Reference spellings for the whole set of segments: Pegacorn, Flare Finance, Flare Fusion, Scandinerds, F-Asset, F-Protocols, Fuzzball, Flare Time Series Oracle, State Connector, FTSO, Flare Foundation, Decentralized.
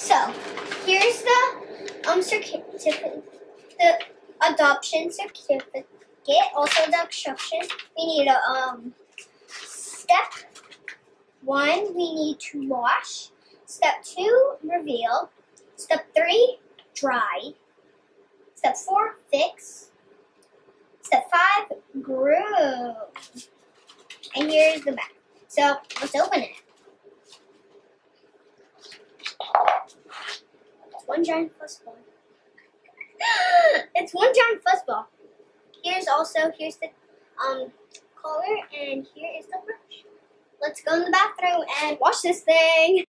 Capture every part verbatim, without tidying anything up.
So here's the um certificate, the adoption certificate, also the instructions. We need a um step one, we need to wash. Step two, reveal. Step three, dry. Step four, fix. Step five, groom. And here's the back. So let's open it. It's one giant fuzzball. It's one giant fuzzball. Here's also, here's the um collar, and here is the brush. Let's go in the bathroom and wash this thing.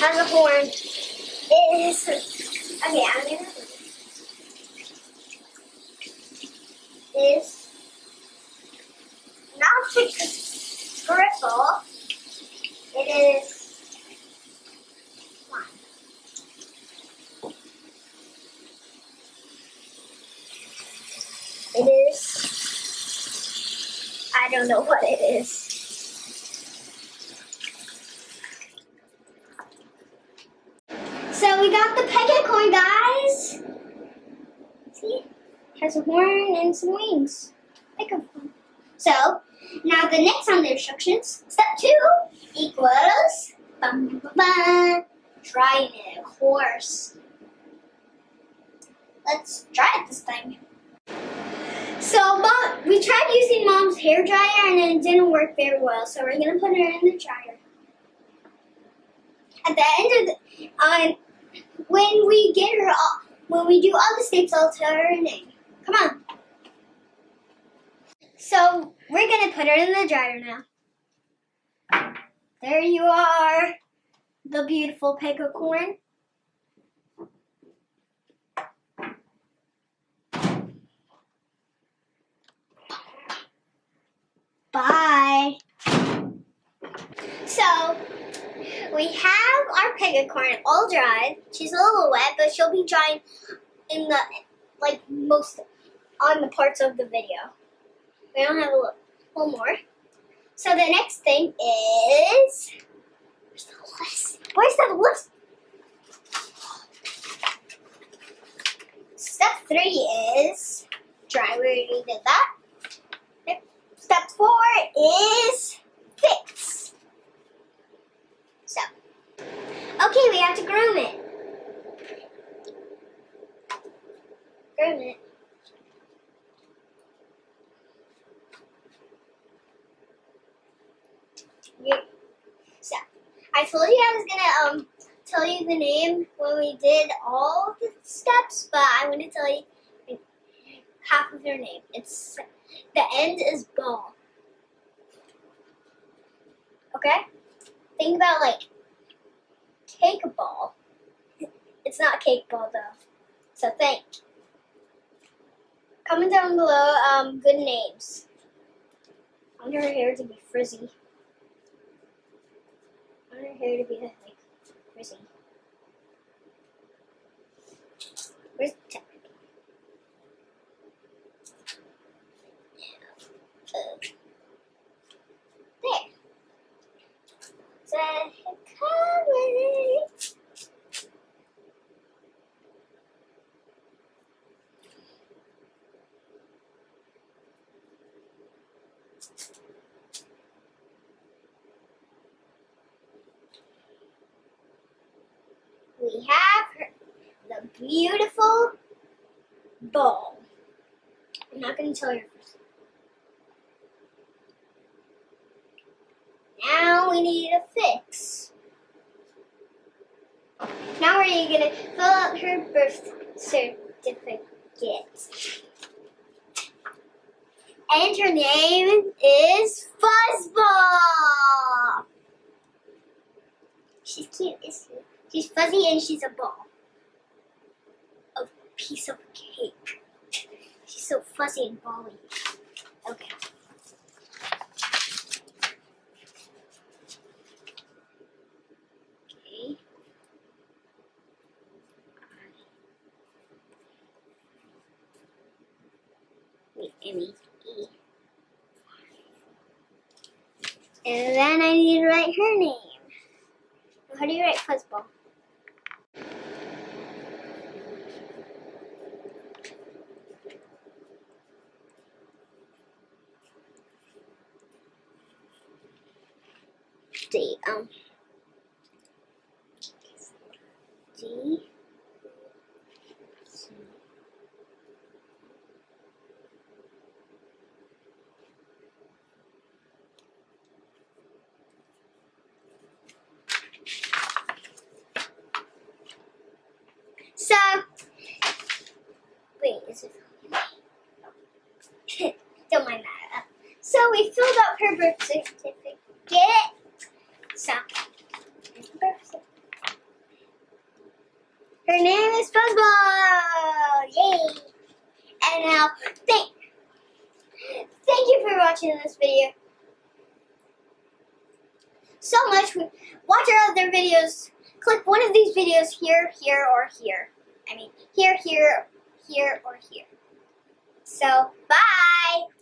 Has a horn. It is okay. I'm gonna. Is not the griffle. It is. It is, I don't know what it is. So we got the Pegacorn, guys. See, it has a horn and some wings. Pegacorn. So now the next on the instructions, step two equals bum, bum, bum, drying it, of course. Let's dry it this time. So mom, we tried using mom's hair dryer and it didn't work very well. So we're gonna put it in the dryer. At the end of the, um, when we get her all, when we do all the steps, I'll tell her her name. Come on. So we're gonna put her in the dryer now. There you are, the beautiful Pegacorn. Bye. So we have our Pegacorn all dried. She's a little wet, but she'll be drying in the like most on the parts of the video. We don't have a look. One more. So the next thing is where's the list? Where's the list? Step three is dry. We already did that. Step four is fix. So, okay, we have to groom it. Groom it. Yeah. So, I told you I was gonna um tell you the name when we did all the steps, but I want to tell you half of their name. It's the end is ball. Okay? Think about like cake ball. It's not cake ball though. So think. Comment down below um good names. I want her hair to be frizzy. I want her hair to be like frizzy. Where's the tip? There. So coming. We have her, the beautiful ball. I'm not going to tell you. Now we need a fix. Now we're gonna fill out her birth certificate. And her name is Fuzzball. She's cute, isn't she? She's fuzzy and she's a ball. A piece of cake. She's so fuzzy and bally. Okay. Wait, M E E. And then I need to write her name. How do you write Fuzzball? D, um, D, C, so, wait, is it, don't mind that, so we filled up her birth certificate. So, her name is Fuzzball! Yay! And now, thank, thank you for watching this video. So much. Watch our other videos. Click one of these videos here, here, or here. I mean, here, here, here, or here. So, bye!